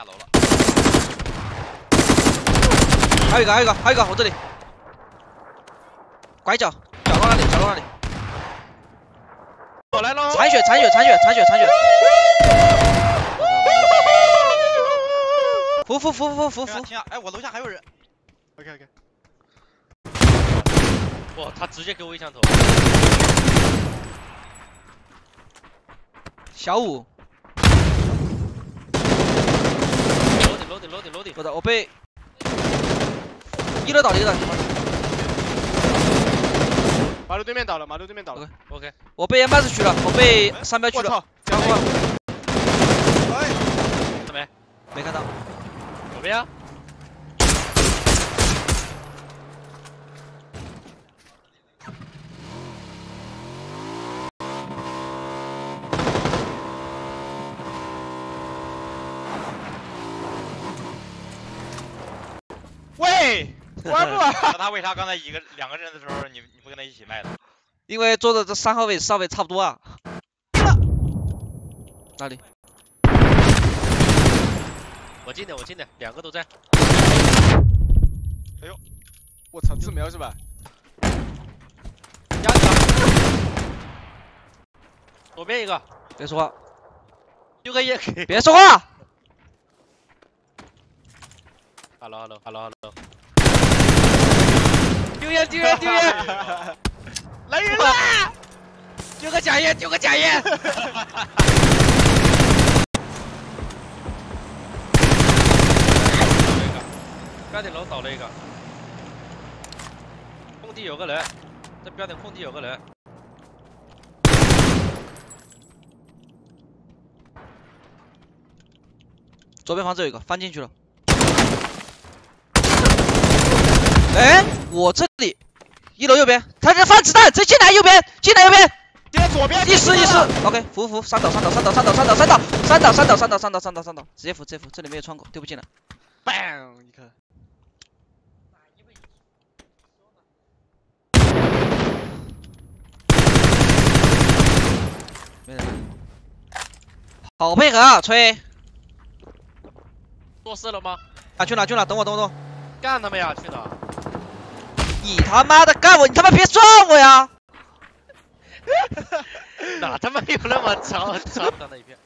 下楼了。还有一个，我这里。拐角，角落那里。我来喽！残血！扶！停啊！哎，我楼下还有人。OK。哇，他直接给我一枪头。小五。 楼顶，我的，我被一楼倒了，马路对面倒了。OK， 我被 M 八十狙了，我被三标狙了。我操！怎么没看到？左边。玩不玩？他为啥刚才两个人的时候，你不跟他一起卖的？因为坐的这三号位、四号位差不多啊。哪里？我进的，两个都在。哎呦，我操，自瞄是吧？压墙。左边一个，别说话。六个也可以。别说话。Hello。 丢人！来人啦！丢个假烟！标点楼倒了一个，空地有个人，这标点空地有个人。左边房子有一个，翻进去了。 哎，我这里一楼右边，他在放子弹，直接来右边，进来左边，一丝 ，OK， 扶，三倒，直接扶，这里没有窗口，丢不进来 ，bang 一颗，没人，好配合啊，吹，做事了吗？啊，去哪？等我，干他们呀，去哪？ 你他妈的干我！你他妈别撞我呀！哪他妈有那么长的一片？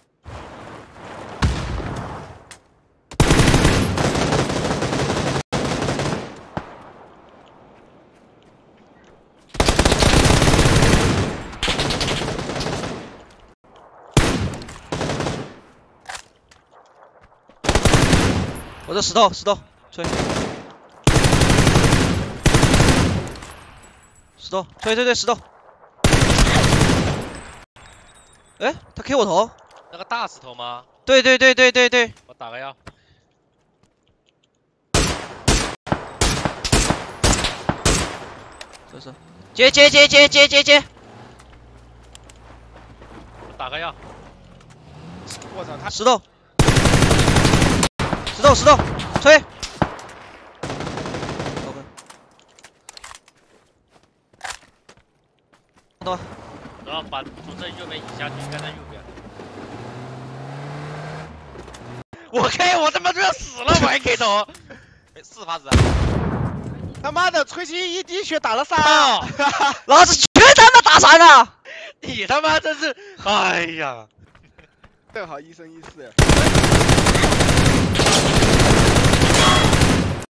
我这石头，吹。 石头，石头。哎，他 K 我头，那个大石头吗？对。我打个药。这是，接。我打个药。我操他！石头，推。 然后把从这右边移下去，应该在右边。我 K， 我他妈都要死了，我还 K 头，4发子，他妈的崔鑫一滴血打了3，老子全他妈打3了，你他妈真是，哎呀，正好1生1世，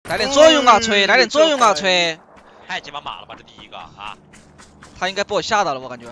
来点作用啊崔，太鸡巴马了吧这第一个啊！ 他应该被我吓到了，我感觉。